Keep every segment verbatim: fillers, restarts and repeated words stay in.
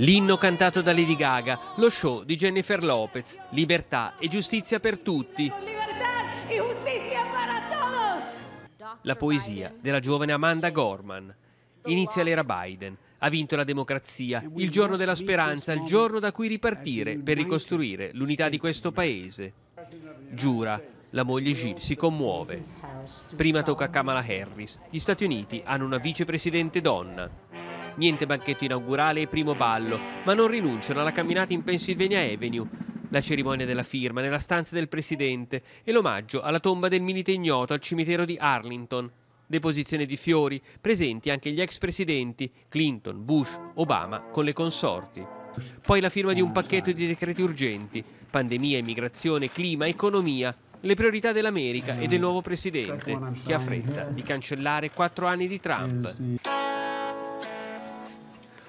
L'inno cantato da Lady Gaga, lo show di Jennifer Lopez, libertà e giustizia per tutti. La poesia della giovane Amanda Gorman. Inizia l'era Biden. Ha vinto la democrazia, il giorno della speranza, il giorno da cui ripartire per ricostruire l'unità di questo paese. Giura, la moglie Jill si commuove. Prima tocca a Kamala Harris. Gli Stati Uniti hanno una vicepresidente donna. Niente banchetto inaugurale e primo ballo, ma non rinunciano alla camminata in Pennsylvania Avenue, la cerimonia della firma nella stanza del presidente e l'omaggio alla tomba del milite ignoto al cimitero di Arlington. Deposizione di fiori, presenti anche gli ex presidenti Clinton, Bush, Obama con le consorti. Poi la firma di un pacchetto di decreti urgenti, pandemia, immigrazione, clima, economia, le priorità dell'America e del nuovo presidente che ha fretta di cancellare quattro anni di Trump.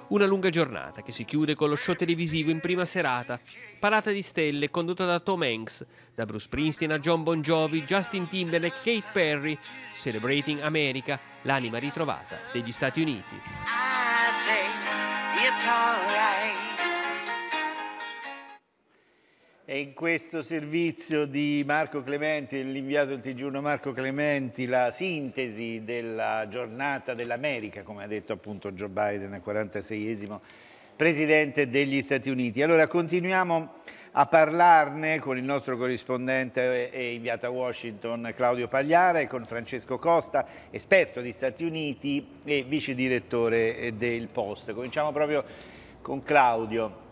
Una lunga giornata che si chiude con lo show televisivo in prima serata, parata di stelle condotta da Tom Hanks, da Bruce Springsteen a John Bon Jovi, Justin Timberlake, Kate Perry, Celebrating America, l'anima ritrovata degli Stati Uniti. E in questo servizio di Marco Clementi, l'inviato del T G uno Marco Clementi, la sintesi della giornata dell'America, come ha detto appunto Joe Biden, quarantaseiesimo presidente degli Stati Uniti. Allora continuiamo a parlarne con il nostro corrispondente e inviato a Washington Claudio Pagliara e con Francesco Costa, esperto di Stati Uniti e vice direttore del Post. Cominciamo proprio con Claudio.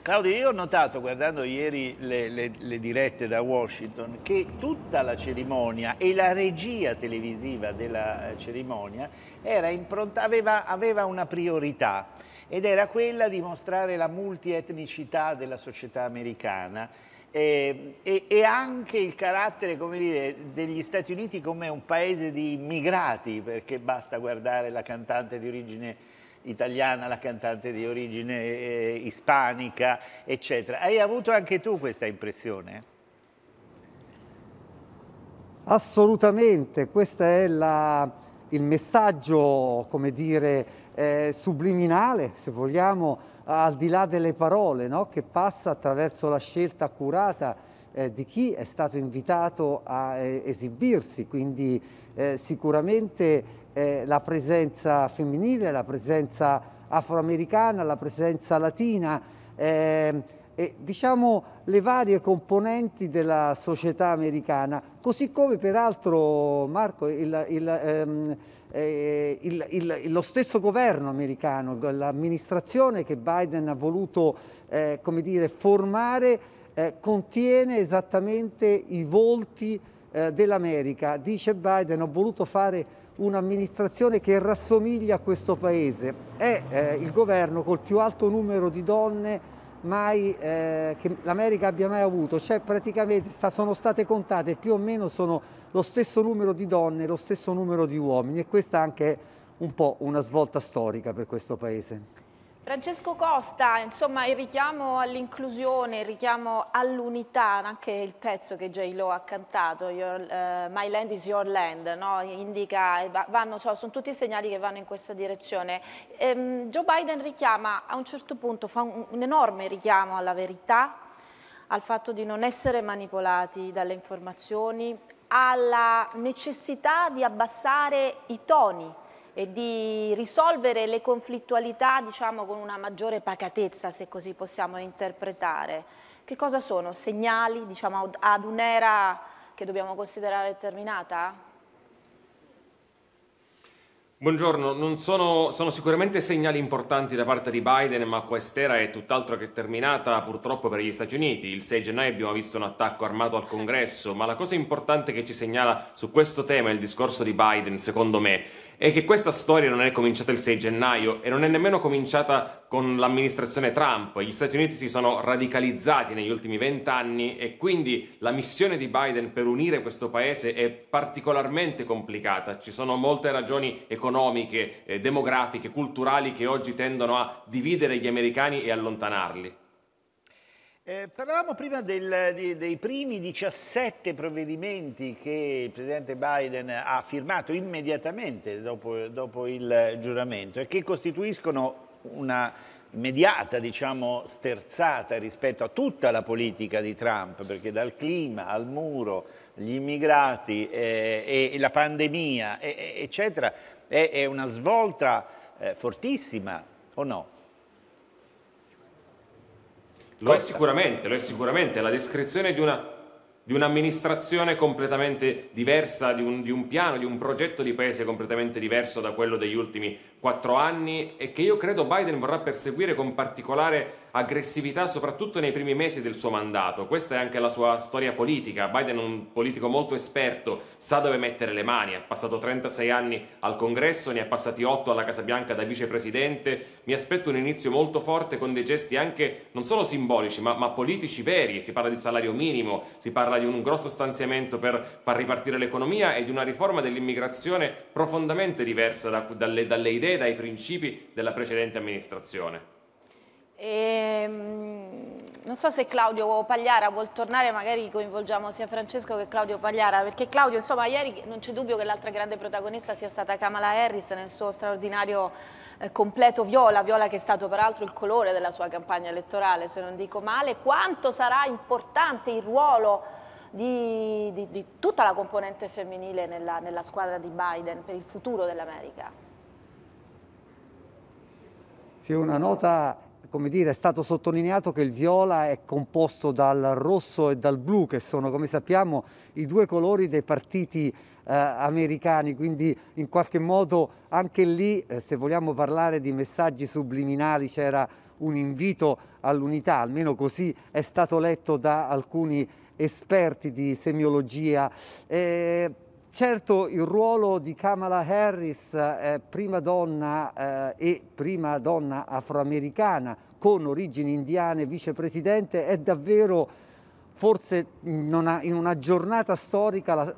Claudio, io ho notato, guardando ieri le, le, le dirette da Washington, che tutta la cerimonia e la regia televisiva della cerimonia era impronta, aveva, aveva una priorità, ed era quella di mostrare la multietnicità della società americana e, e, e anche il carattere, come dire, degli Stati Uniti come un paese di immigrati, perché basta guardare la cantante di origine italiana, la cantante di origine eh, ispanica, eccetera. Hai avuto anche tu questa impressione? Assolutamente, questo è la, il messaggio, come dire, eh, subliminale, se vogliamo, al di là delle parole, no? Che passa attraverso la scelta accurata eh, di chi è stato invitato a eh, esibirsi, quindi eh, sicuramente Eh, la presenza femminile, la presenza afroamericana, la presenza latina eh, e diciamo le varie componenti della società americana, così come peraltro Marco il, il, ehm, eh, il, il, lo stesso governo americano, l'amministrazione che Biden ha voluto eh, come dire, formare eh, contiene esattamente i volti eh, dell'America. Dice Biden: ho voluto fare un'amministrazione che rassomiglia a questo paese. È eh, il governo col più alto numero di donne mai, eh, che l'America abbia mai avuto, cioè praticamente sta, sono state contate più o meno sono lo stesso numero di donne, lo stesso numero di uomini, e questa anche è un po' una svolta storica per questo paese. Francesco Costa, insomma il richiamo all'inclusione, il richiamo all'unità, anche il pezzo che J Lo ha cantato, your, uh, My Land is Your Land, no? Indica, vanno, so, sono tutti segnali che vanno in questa direzione. Ehm, Joe Biden richiama a un certo punto, fa un, un enorme richiamo alla verità, al fatto di non essere manipolati dalle informazioni, alla necessità di abbassare i toni e di risolvere le conflittualità, diciamo, con una maggiore pacatezza, se così possiamo interpretare. Che cosa sono? Segnali, diciamo, ad un'era che dobbiamo considerare terminata? Buongiorno, non sono, sono sicuramente segnali importanti da parte di Biden, ma quest'era è tutt'altro che terminata, purtroppo, per gli Stati Uniti. Il sei gennaio abbiamo visto un attacco armato al Congresso, ma la cosa importante che ci segnala su questo tema il discorso di Biden, secondo me, è che questa storia non è cominciata il sei gennaio e non è nemmeno cominciata con l'amministrazione Trump. Gli Stati Uniti si sono radicalizzati negli ultimi vent'anni e quindi la missione di Biden per unire questo paese è particolarmente complicata. Ci sono molte ragioni economiche, eh, demografiche, culturali che oggi tendono a dividere gli americani e allontanarli. Eh, parlavamo prima del, di, dei primi diciassette provvedimenti che il presidente Biden ha firmato immediatamente dopo, dopo il giuramento e che costituiscono una mediata, diciamo sterzata rispetto a tutta la politica di Trump, perché dal clima al muro, gli immigrati eh, e la pandemia eh, eccetera, è, è una svolta eh, fortissima, o no? Lo è sicuramente, lo è sicuramente, la descrizione di una di un'amministrazione completamente diversa, di un, di un piano, di un progetto di paese completamente diverso da quello degli ultimi quattro anni, e che io credo Biden vorrà perseguire con particolare aggressività, soprattutto nei primi mesi del suo mandato. Questa è anche la sua storia politica. Biden è un politico molto esperto, sa dove mettere le mani, ha passato trentasei anni al Congresso, ne ha passati otto alla Casa Bianca da vicepresidente. Mi aspetto un inizio molto forte con dei gesti anche non solo simbolici, ma, ma politici veri. Si parla di salario minimo, si parla di un grosso stanziamento per far ripartire l'economia e di una riforma dell'immigrazione profondamente diversa da, dalle, dalle idee, dai principi della precedente amministrazione. E, non so se Claudio Pagliara vuol tornare, magari coinvolgiamo sia Francesco che Claudio Pagliara, perché Claudio, insomma, ieri non c'è dubbio che l'altra grande protagonista sia stata Kamala Harris nel suo straordinario eh, completo viola, viola che è stato peraltro il colore della sua campagna elettorale, se non dico male. Quanto sarà importante il ruolo Di, di, di tutta la componente femminile nella, nella squadra di Biden per il futuro dell'America? Sì, una nota, come dire, è stato sottolineato che il viola è composto dal rosso e dal blu, che sono, come sappiamo, i due colori dei partiti eh, americani, quindi in qualche modo anche lì, eh, se vogliamo parlare di messaggi subliminali, c'era un invito all'unità, almeno così è stato letto da alcuni esperti di semiologia. Eh, certo, il ruolo di Kamala Harris, eh, prima donna eh, e prima donna afroamericana con origini indiane vicepresidente, è davvero, forse in una, in una giornata storica,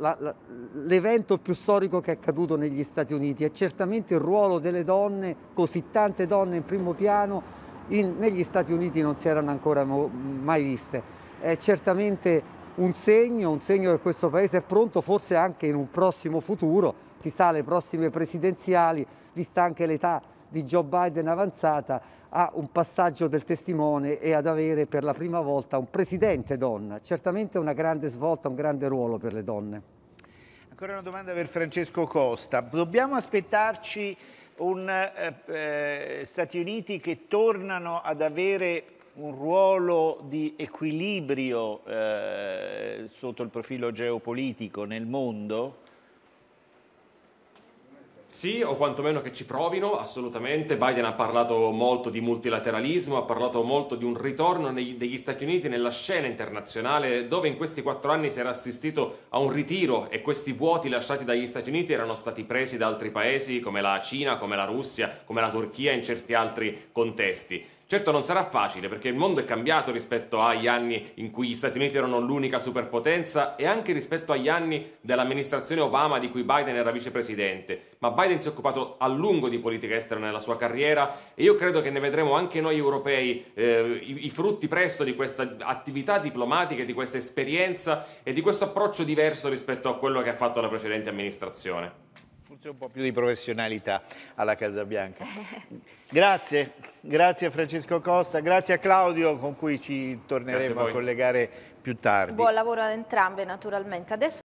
l'evento più storico che è accaduto negli Stati Uniti. È certamente il ruolo delle donne, così tante donne in primo piano, in, negli Stati Uniti non si erano ancora mai viste. È certamente un segno, un segno che questo Paese è pronto, forse anche in un prossimo futuro, chissà le prossime presidenziali, vista anche l'età di Joe Biden avanzata, a un passaggio del testimone e ad avere per la prima volta un presidente donna. Certamente una grande svolta, un grande ruolo per le donne. Ancora una domanda per Francesco Costa. Dobbiamo aspettarci un, eh, eh, Stati Uniti che tornano ad avere un ruolo di equilibrio eh, sotto il profilo geopolitico nel mondo? Sì, o quantomeno che ci provino, assolutamente. Biden ha parlato molto di multilateralismo, ha parlato molto di un ritorno negli, degli Stati Uniti nella scena internazionale, dove in questi quattro anni si era assistito a un ritiro e questi vuoti lasciati dagli Stati Uniti erano stati presi da altri paesi come la Cina, come la Russia, come la Turchia, in certi altri contesti. Certo non sarà facile, perché il mondo è cambiato rispetto agli anni in cui gli Stati Uniti erano l'unica superpotenza e anche rispetto agli anni dell'amministrazione Obama, di cui Biden era vicepresidente. Ma Biden si è occupato a lungo di politica estera nella sua carriera e io credo che ne vedremo anche noi europei eh, i, i frutti presto di questa attività diplomatica, di questa esperienza e di questo approccio diverso rispetto a quello che ha fatto la precedente amministrazione. Forse un po' più di professionalità alla Casa Bianca. Grazie, grazie a Francesco Costa, grazie a Claudio, con cui ci torneremo a collegare più tardi. Buon lavoro ad entrambe, naturalmente. Adesso